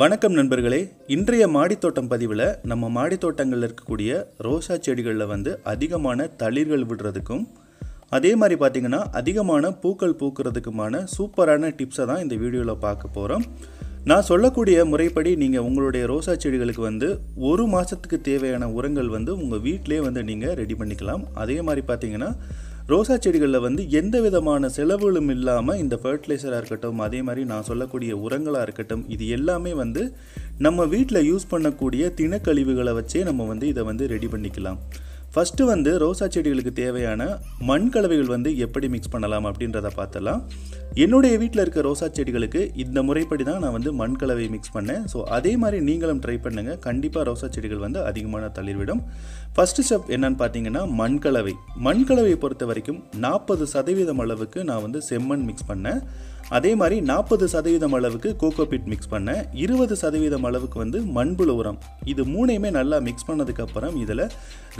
வணக்கம் நண்பர்களே, இன்றைய மாடித்தோட்டம் பதிவில் நம்ம மாடித்தோட்டங்களில் இருக்கக்கூடிய ரோசா செடிகளில் வந்து அதிகமான தளிர்கள் விடுறதுக்கும் அதே மாதிரி பார்த்திங்கன்னா அதிகமான பூக்கள் பூக்கிறதுக்குமான சூப்பரான டிப்ஸை தான் இந்த வீடியோவில் பார்க்க போகிறோம். நான் சொல்லக்கூடிய முறைப்படி நீங்கள் உங்களுடைய ரோசா செடிகளுக்கு வந்து ஒரு மாதத்துக்கு தேவையான உரங்கள் வந்து உங்கள் வீட்டிலே வந்து நீங்கள் ரெடி பண்ணிக்கலாம். அதே மாதிரி பார்த்திங்கன்னா ரோசா செடிகளில் வந்து எந்த விதமான செலவுகளும் இல்லாமல் இந்த ஃபர்டிலைசராக இருக்கட்டும், அதே மாதிரி நான் சொல்லக்கூடிய உரங்களாக இருக்கட்டும், இது எல்லாமே வந்து நம்ம வீட்டில் யூஸ் பண்ணக்கூடிய தினக்கழிவுகளை வச்சே நம்ம வந்து இதை வந்து ரெடி பண்ணிக்கலாம். ஃபஸ்ட்டு வந்து ரோசா செடிகளுக்கு தேவையான மண் கலவைகள் வந்து எப்படி மிக்ஸ் பண்ணலாம் அப்படின்றத பார்த்தலாம். என்னுடைய வீட்டில் இருக்க ரோசா செடிகளுக்கு இந்த முறைப்படி தான் நான் வந்து மண் கலவை மிக்ஸ் பண்ணேன். ஸோ அதே மாதிரி நீங்களும் ட்ரை பண்ணுங்கள், கண்டிப்பாக ரோசா செடிகள் வந்து அதிகமான தளிர்விடும். ஃபஸ்ட்டு ஸ்டெப் என்னன்னு பார்த்தீங்கன்னா மண்கலவை. மண்கலவையை பொறுத்த வரைக்கும் 40% அளவுக்கு நான் வந்து செம்மண் மிக்ஸ் பண்ணேன். அதே மாதிரி 40% அளவுக்கு கோகோபிட் மிக்ஸ் பண்ணேன். 20% அளவுக்கு வந்து மண்புழு உரம். இது மூணையுமே நல்லா மிக்ஸ் பண்ணதுக்கப்புறம் இதில்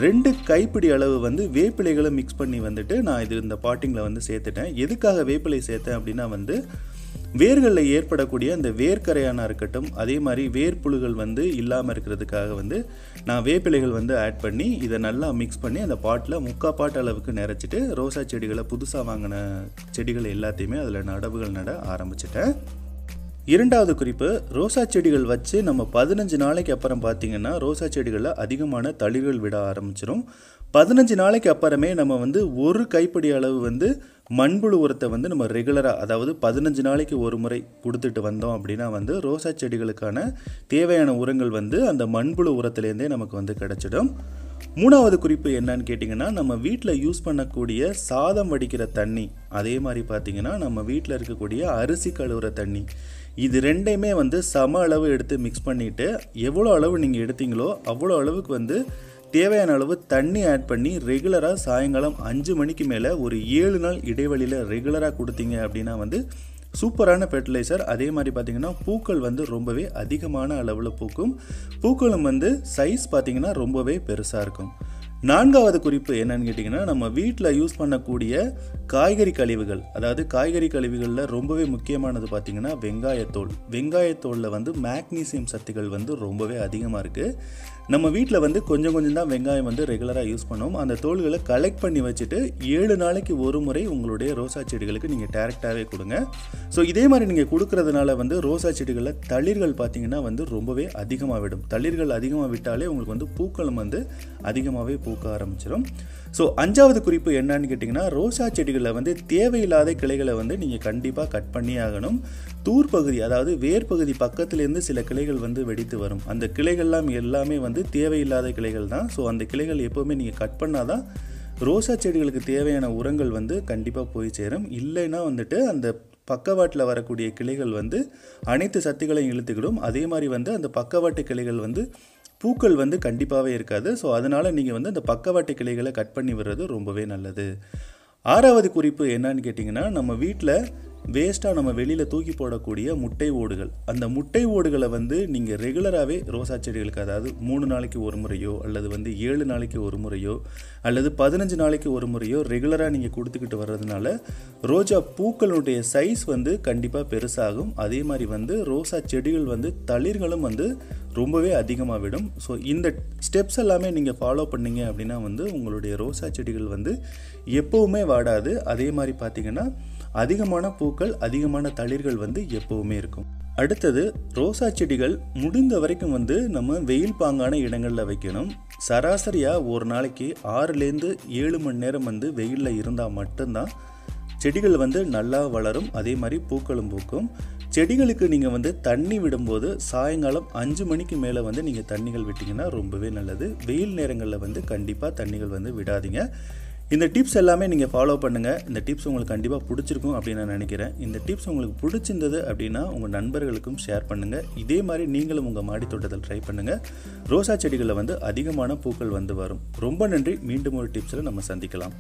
2 கைப்பிடி அளவு வந்து வேப்பிலைகளை மிக்ஸ் பண்ணி வந்துட்டு நான் இது இந்த பாட்டிங்கில் வந்து சேர்த்துட்டேன். எதுக்காக வேப்பிலை சேர்த்தேன் அப்படின்னா வந்து வேர்களில் ஏற்படக்கூடிய அந்த வேர்க்கரையானா இருக்கட்டும், அதே மாதிரி வேர்ப்புழுகள் வந்து இல்லாமல் இருக்கிறதுக்காக வந்து நான் வேப்பிலைகள் வந்து ஆட் பண்ணி இதை நல்லா மிக்ஸ் பண்ணி அந்த பாட்டில் 3/4 பாட் அளவுக்கு நிறச்சிட்டு ரோசா செடிகளை புதுசாக வாங்கின செடிகள் எல்லாத்தையுமே அதில் நடவுகள் நட ஆரம்பிச்சிட்டேன். இரண்டாவது குறிப்பு, ரோசா செடிகள் வச்சு நம்ம 15 நாளைக்கு அப்புறம் பார்த்திங்கன்னா ரோசா செடிகளில் அதிகமான தளிர்கள் விட ஆரம்பிச்சிடும். 15 நாளைக்கு அப்புறமே நம்ம வந்து 1 கைப்பிடி அளவு வந்து மண்புழு உரத்தை வந்து நம்ம ரெகுலராக, அதாவது 15 நாளைக்கு ஒரு முறை கொடுத்துட்டு வந்தோம் அப்படின்னா வந்து ரோசா செடிகளுக்கான தேவையான உரங்கள் வந்து அந்த மண்புழு உரத்துலேருந்தே நமக்கு வந்து கிடச்சிடும். மூணாவது குறிப்பு என்னன்னு கேட்டிங்கன்னா நம்ம வீட்டில் யூஸ் பண்ணக்கூடிய சாதம் வடிக்கிற தண்ணி, அதே மாதிரி பார்த்திங்கன்னா நம்ம வீட்டில் இருக்கக்கூடிய அரிசி கழுவுற தண்ணி, இது ரெண்டையுமே வந்து சம அளவு எடுத்து மிக்ஸ் பண்ணிவிட்டு எவ்வளோ அளவு நீங்கள் எடுத்தீங்களோ அவ்வளோ அளவுக்கு வந்து தேவையான அளவு தண்ணி ஆட் பண்ணி ரெகுலராக சாயங்காலம் 5 மணிக்கு மேலே ஒரு 7 நாள் இடைவெளியில் ரெகுலராக கொடுத்தீங்க அப்படின்னா வந்து சூப்பரான ஃபெர்டிலைசர். அதே மாதிரி பார்த்திங்கன்னா பூக்கள் வந்து ரொம்பவே அதிகமான அளவில் பூக்கும். பூக்களும் வந்து சைஸ் பார்த்திங்கன்னா ரொம்பவே பெருசாக இருக்கும். நான்காவது குறிப்பு என்னன்னு கேட்டிங்கன்னா நம்ம வீட்டில் யூஸ் பண்ணக்கூடிய காய்கறி கழிவுகள், அதாவது காய்கறி கழிவுகளில் ரொம்பவே முக்கியமானது பார்த்திங்கன்னா வெங்காயத்தோல். வெங்காயத்தோலில் வந்து மேக்னீசியம் சத்துக்கள் வந்து ரொம்பவே அதிகமாக இருக்குது. நம்ம வீட்டில் வந்து கொஞ்சம் தான் வெங்காயம் வந்து ரெகுலராக யூஸ் பண்ணுவோம். அந்த தோல்களை கலெக்ட் பண்ணி வச்சுட்டு 7 நாளைக்கு ஒரு முறை உங்களுடைய ரோசா செடிகளுக்கு நீங்கள் டேரெக்டாகவே கொடுங்க. ஸோ இதே மாதிரி நீங்கள் கொடுக்கறதுனால வந்து ரோசா செடிகளில் தளிர்கள் பார்த்திங்கன்னா வந்து ரொம்பவே அதிகமாக விடும். தளிர்கள் அதிகமாக விட்டாலே உங்களுக்கு வந்து பூக்களும் வந்து அதிகமாகவே பூக்க ஆரம்பிச்சிடும். ஸோ 5வது குறிப்பு என்னன்னு கேட்டிங்கன்னா ரோசா செடிகளில் வந்து தேவையில்லாத கிளைகளை வந்து நீங்கள் கண்டிப்பாக கட் பண்ணி ஆகணும். தூர்பகுதி, அதாவது வேர்பகுதி பக்கத்திலேருந்து சில கிளைகள் வந்து வெடித்து வரும். அந்த கிளைகள்லாம் எல்லாமே வந்து தேவையில்லாத கிளைகள் தான். ஸோ அந்த கிளைகள் எப்போவுமே நீங்கள் கட் பண்ணாதான் ரோசா செடிகளுக்கு தேவையான உரங்கள் வந்து கண்டிப்பாக போய் சேரும். இல்லைன்னா வந்துட்டு அந்த பக்கவாட்டில் வரக்கூடிய கிளைகள் வந்து அனைத்து சத்துக்களையும் இழுத்துக்கிடும். அதே மாதிரி வந்து அந்த பக்கவாட்டு கிளைகள் வந்து பூக்கள் வந்து கண்டிப்பாகவே இருக்காது. ஸோ அதனால் நீங்கள் வந்து அந்த பக்கவாட்டு கிளைகளை கட் பண்ணி வர்றது ரொம்பவே நல்லது. 6வது குறிப்பு என்னன்னு கேட்டிங்கன்னா நம்ம வீட்டில் வேஸ்ட்டாக நம்ம வெளியில் தூக்கி போடக்கூடிய முட்டை ஓடுகள், அந்த முட்டை ஓடுகளை வந்து நீங்கள் ரெகுலராகவே ரோசா செடிகளுக்கு, அதாவது 3 நாளைக்கு ஒரு முறையோ அல்லது வந்து 7 நாளைக்கு ஒரு முறையோ அல்லது 15 நாளைக்கு ஒரு முறையோ ரெகுலராக நீங்கள் கொடுத்துக்கிட்டு வர்றதுனால ரோஜா பூக்களுடைய சைஸ் வந்து கண்டிப்பாக பெருசாகும். அதே மாதிரி வந்து ரோசா செடிகள் வந்து தளிர்களும் வந்து ரொம்பவே அதிகமாக விடும். ஸோ இந்த ஸ்டெப்ஸ் எல்லாமே நீங்கள் ஃபாலோ பண்ணிங்க அப்படின்னா வந்து உங்களுடைய ரோசா செடிகள் வந்து எப்போவுமே வாடாது. அதே மாதிரி பார்த்திங்கன்னா அதிகமான பூக்கள், அதிகமான தளிர்கள் வந்து எப்போவுமே இருக்கும். அடுத்தது, ரோசா செடிகள் முடிந்த வரைக்கும் வந்து நம்ம வெயில் பாங்கான இடங்களில் வைக்கணும். சராசரியாக ஒரு நாளைக்கு 6லேருந்து 7 மணி நேரம் வந்து வெயிலில் இருந்தால் மட்டும்தான் செடிகள் வந்து நல்லா வளரும். அதே மாதிரி பூக்களும் பூக்கும். செடிகளுக்கு நீங்கள் வந்து தண்ணி விடும்போது சாயங்காலம் 5 மணிக்கு மேலே வந்து நீங்கள் தண்ணிகள் விட்டிங்கன்னா ரொம்பவே நல்லது. வெயில் நேரங்களில் வந்து கண்டிப்பாக தண்ணிகள் வந்து விடாதீங்க. இந்த டிப்ஸ் எல்லாமே நீங்கள் ஃபாலோ பண்ணுங்கள். இந்த டிப்ஸ் உங்களுக்கு கண்டிப்பாக பிடிச்சிருக்கும் அப்படின்னு நான் நினைக்கிறேன். இந்த டிப்ஸ் உங்களுக்கு பிடிச்சிருந்தது அப்படின்னா உங்கள் நண்பர்களுக்கும் ஷேர் பண்ணுங்கள். இதே மாதிரி நீங்களும் உங்கள் மாடித்தோட்டத்தில் ட்ரை பண்ணுங்கள். ரோசா செடிகளில் வந்து அதிகமான பூக்கள் வந்து வரும். ரொம்ப நன்றி. மீண்டும் ஒரு டிப்ஸில் நம்ம சந்திக்கலாம்.